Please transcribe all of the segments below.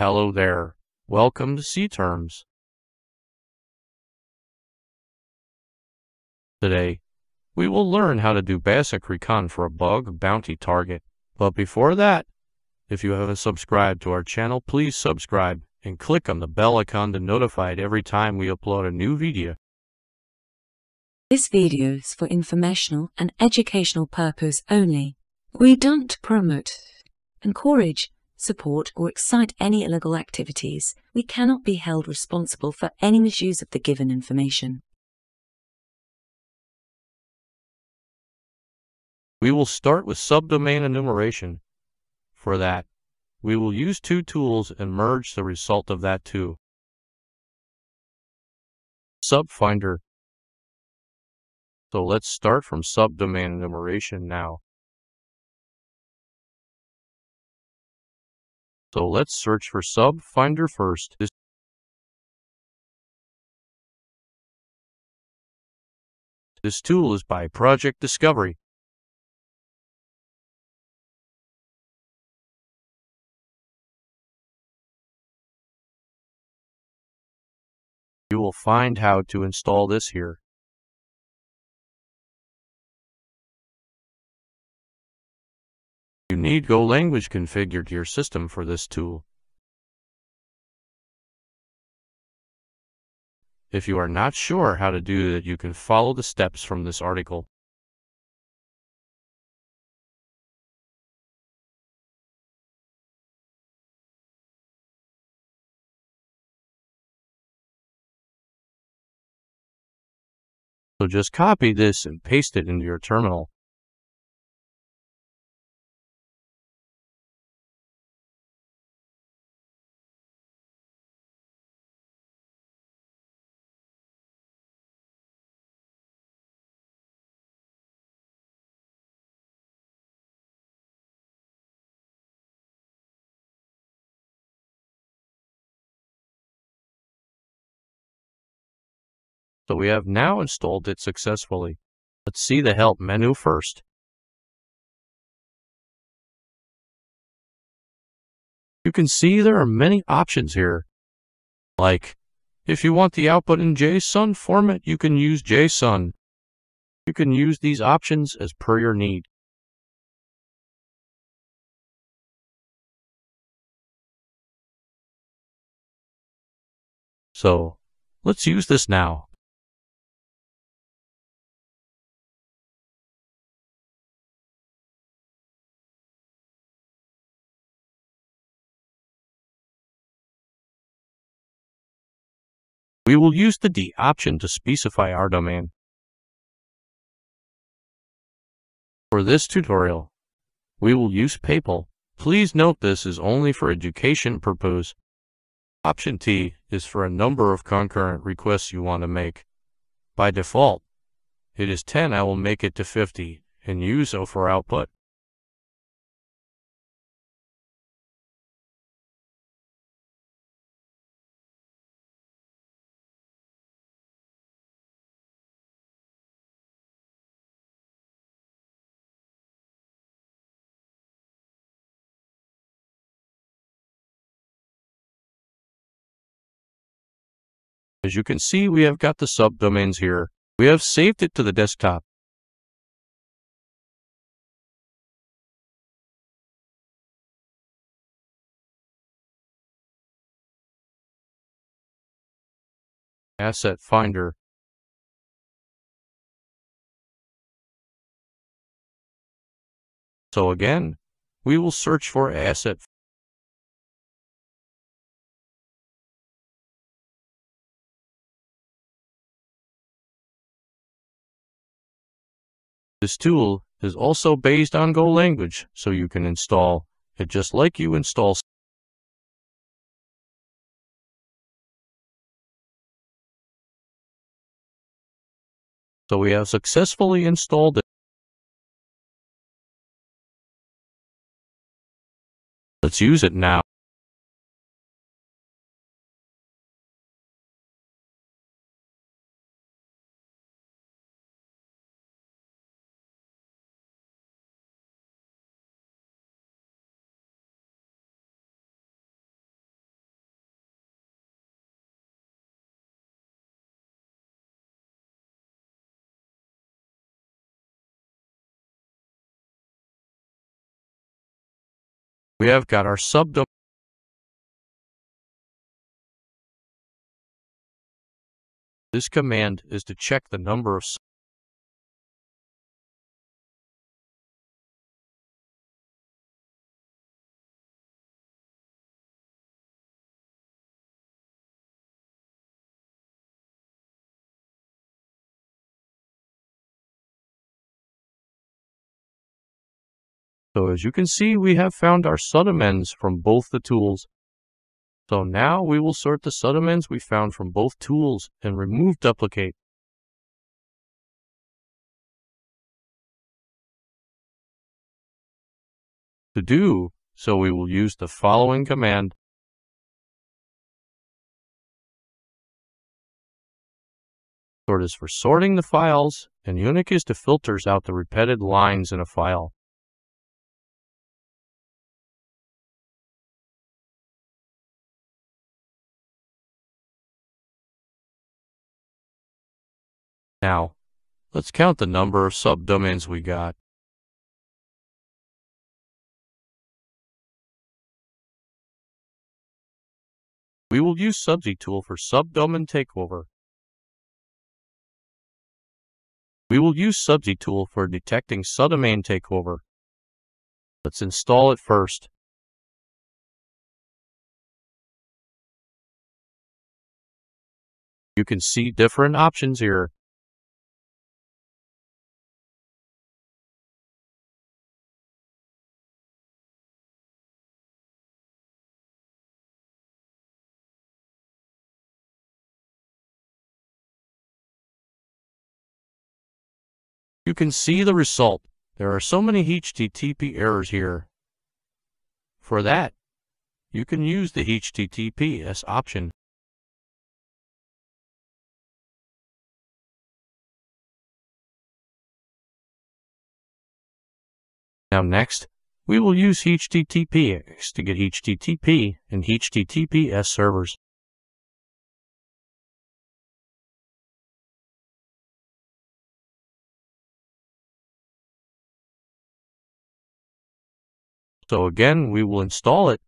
Hello there, welcome to C-Terms. Today, we will learn how to do basic recon for a bug bounty target. But before that, if you haven't subscribed to our channel, please subscribe and click on the bell icon to be notified every time we upload a new video. This video is for informational and educational purpose only. We don't promote, encourage, support or excite any illegal activities. We cannot be held responsible for any misuse of the given information. We will start with subdomain enumeration. For that, we will use two tools and merge the result of that to Subfinder. So let's start from subdomain enumeration now. So let's search for Subfinder first. This tool is by Project Discovery. You will find how to install this here. You need Go language configured to your system for this tool. If you are not sure how to do that, you can follow the steps from this article. So just copy this and paste it into your terminal. So we have now installed it successfully. Let's see the help menu first. You can see there are many options here. Like, if you want the output in JSON format, you can use JSON. You can use these options as per your need. So, let's use this now. We will use the D option to specify our domain. For this tutorial, we will use PayPal. Please note this is only for education purposes. Option T is for a number of concurrent requests you want to make. By default, it is 10. I will make it to 50 and use O for output. As you can see, we have got the subdomains here. We have saved it to the desktop. Asset Finder. So again, we will search for Asset Finder. This tool is also based on Go language, so you can install it just like you install. So we have successfully installed it. Let's use it now. We have got our subdomain. This command is to check the number of subdomains. So as you can see, we have found our subdomains from both the tools. So now we will sort the subdomains we found from both tools and remove duplicate. To do so, we will use the following command. Sort is for sorting the files, and unique is to filters out the repeated lines in a file. Now, let's count the number of subdomains we got. We will use Subzy tool for subdomain takeover. We will use Subzy tool for detecting subdomain takeover. Let's install it first. You can see different options here. You can see the result. There are so many HTTP errors here. For that, you can use the HTTPx option. Now next, we will use HTTPx to get HTTP and HTTPS servers. So again, we will install it.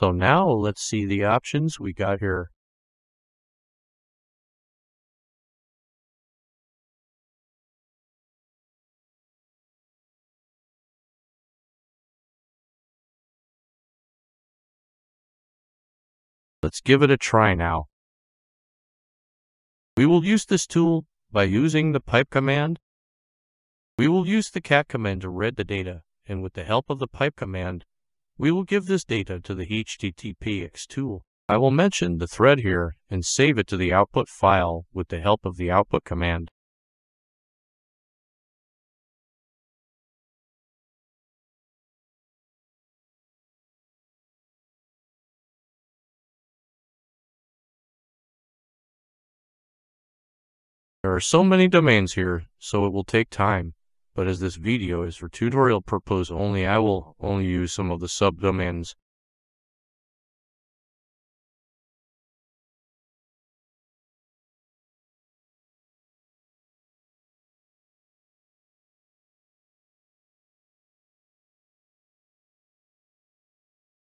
So now let's see the options we got here. Let's give it a try now. We will use this tool by using the pipe command. We will use the cat command to read the data, and with the help of the pipe command, we will give this data to the HTTPx tool. I will mention the thread here and save it to the output file with the help of the output command. There are so many domains here, so it will take time. But as this video is for tutorial purpose only, I will only use some of the subdomains.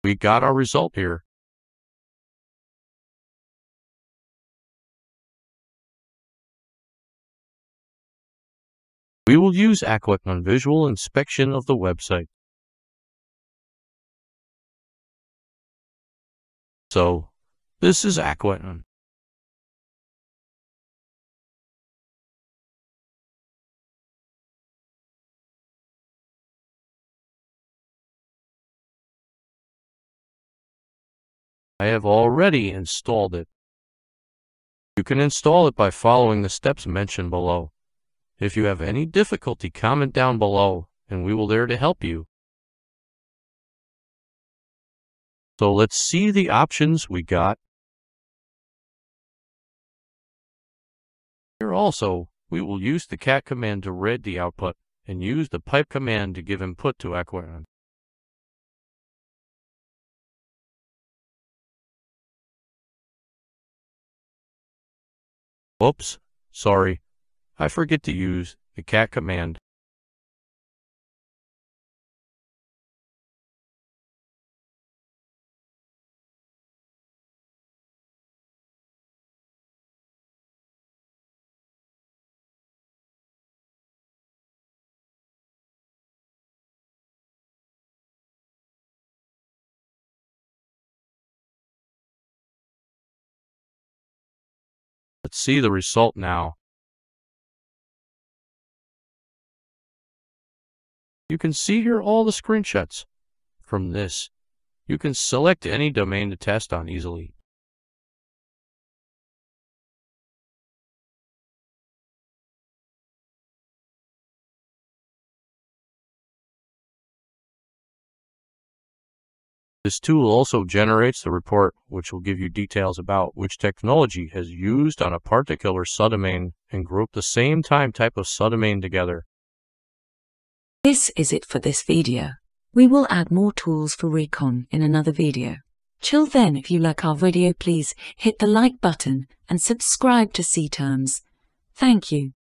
We got our result here. We will use Aquatone visual inspection of the website. So, this is Aquatone. I have already installed it. You can install it by following the steps mentioned below. If you have any difficulty, comment down below and we will there to help you. So let's see the options we got. Here also, we will use the cat command to read the output and use the pipe command to give input to Aquatone. Oops, sorry, I forget to use the cat command. Let's see the result now. You can see here all the screenshots. From this, you can select any domain to test on easily. This tool also generates the report, which will give you details about which technology has used on a particular subdomain and group the same type of subdomain together. This is it for this video. We will add more tools for recon in another video. Till then, if you like our video, please hit the like button and subscribe to C-Terms. Thank you.